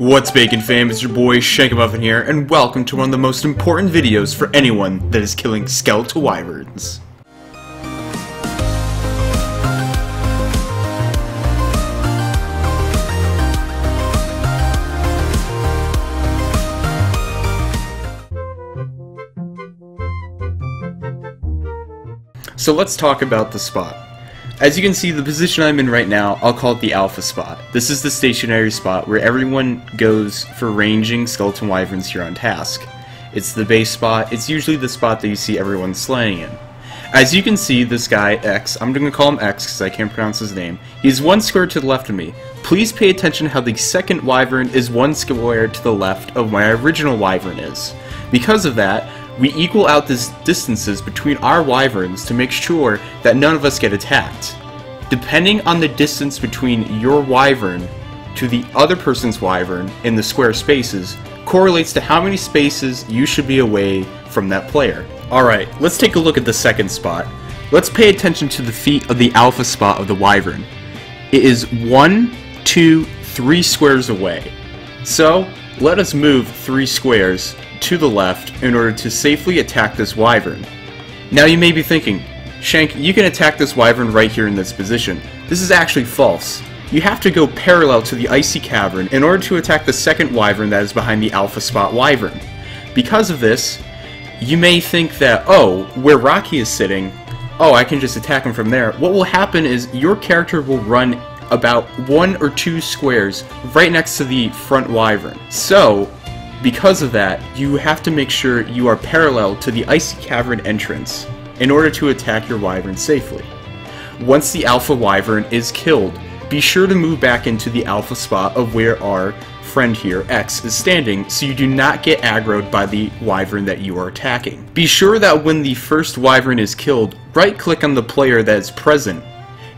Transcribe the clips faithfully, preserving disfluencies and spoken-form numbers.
What's Bacon fam, it's your boy ShankAMuffin here, and welcome to one of the most important videos for anyone that is killing Skeletal Wyverns. So let's talk about the spot. As you can see, the position I'm in right now, I'll call it the alpha spot. This is the stationary spot where everyone goes for ranging skeleton wyverns here on task. It's the base spot, it's usually the spot that you see everyone slaying in. As you can see, this guy, X, I'm going to call him X because I can't pronounce his name, he's one square to the left of me. Please pay attention how the second wyvern is one square to the left of my original wyvern is. Because of that, we equal out the distances between our wyverns to make sure that none of us get attacked. Depending on the distance between your wyvern to the other person's wyvern in the square spaces correlates to how many spaces you should be away from that player. Alright, let's take a look at the second spot. Let's pay attention to the feet of the alpha spot of the wyvern. It is one, two, three squares away. So, let us move three squares to the left in order to safely attack this wyvern. Now you may be thinking, Shank, you can attack this wyvern right here in this position. This is actually false. You have to go parallel to the Icy Cavern in order to attack the second wyvern that is behind the alpha spot wyvern. Because of this, you may think that, oh, where Rocky is sitting, oh, I can just attack him from there. What will happen is your character will run about one or two squares right next to the front wyvern. So, because of that, you have to make sure you are parallel to the Icy Cavern entrance in order to attack your wyvern safely. Once the alpha wyvern is killed, be sure to move back into the alpha spot of where our friend here, X, is standing so you do not get aggroed by the wyvern that you are attacking. Be sure that when the first wyvern is killed, right-click on the player that is present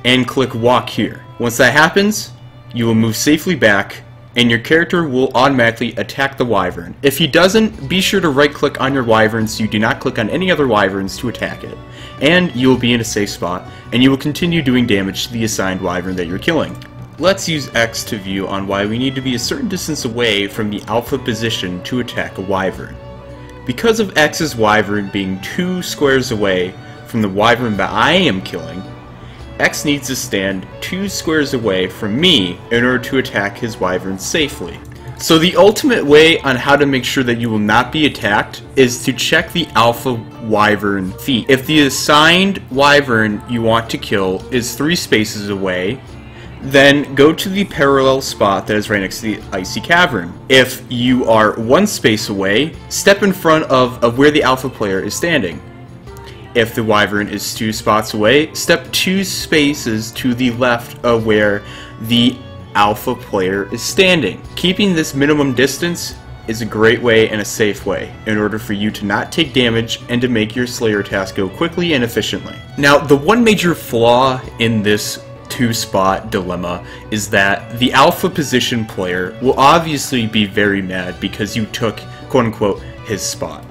and click walk here. Once that happens, you will move safely back and your character will automatically attack the wyvern. If he doesn't, be sure to right-click on your wyvern so you do not click on any other wyverns to attack it. And you will be in a safe spot, and you will continue doing damage to the assigned wyvern that you're killing. Let's use X to view on why we need to be a certain distance away from the alpha position to attack a wyvern. Because of X's wyvern being two squares away from the wyvern that I am killing, X needs to stand two squares away from me in order to attack his wyvern safely. So the ultimate way on how to make sure that you will not be attacked is to check the alpha wyvern feet. If the assigned wyvern you want to kill is three spaces away, then go to the parallel spot that is right next to the Icy Cavern. If you are one space away, step in front of, of where the alpha player is standing. If the wyvern is two spots away, step two spaces to the left of where the alpha player is standing. Keeping this minimum distance is a great way and a safe way in order for you to not take damage and to make your slayer task go quickly and efficiently. Now, the one major flaw in this two-spot dilemma is that the alpha position player will obviously be very mad because you took, quote-unquote, his spot.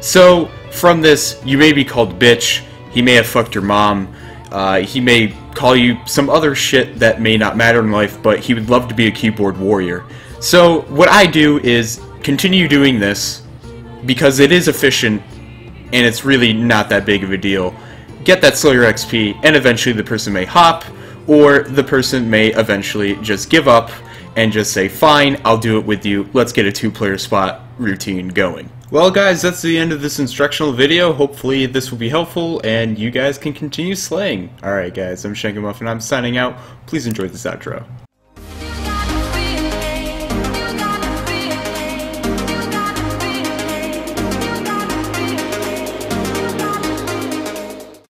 So, from this, you may be called bitch, he may have fucked your mom, uh, he may call you some other shit that may not matter in life, but he would love to be a keyboard warrior. So, what I do is continue doing this, because it is efficient, and it's really not that big of a deal. Get that Slayer X P, and eventually the person may hop, or the person may eventually just give up, and just say, fine, I'll do it with you, let's get a two-player spot routine going. Well guys, that's the end of this instructional video. Hopefully this will be helpful and you guys can continue slaying. Alright guys, I'm ShankAMuffin and I'm signing out. Please enjoy this outro.